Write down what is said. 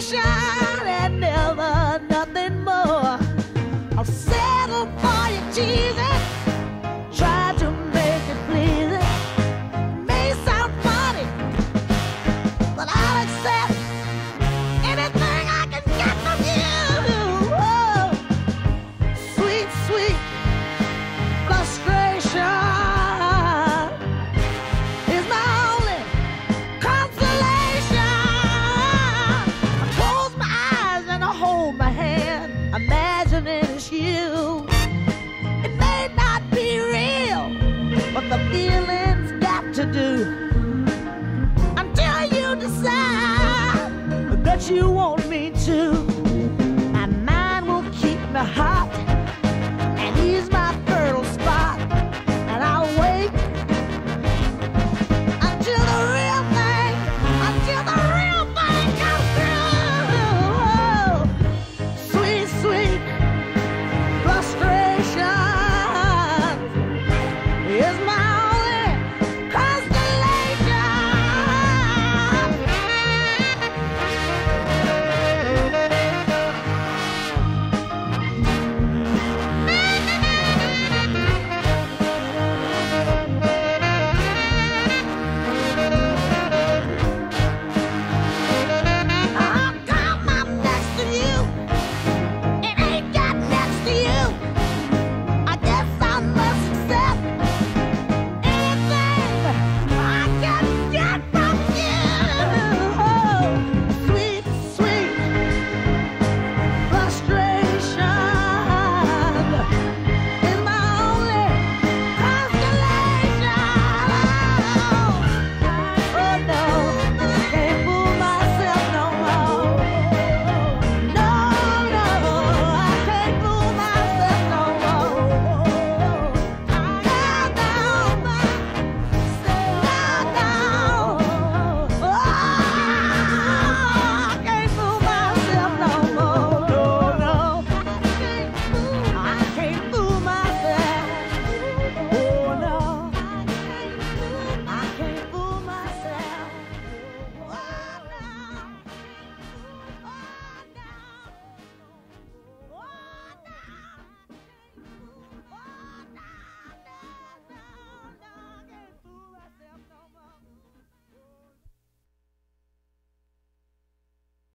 station and never nothing more. I'll settle for you, Jesus. Try to make it pleasing. May sound funny, but I'll accept anything I can get from you. Oh, sweet, sweet frustration. You. It may not be real, but the feeling's got to do. Until you decide that you want me to, my mind will keep me high.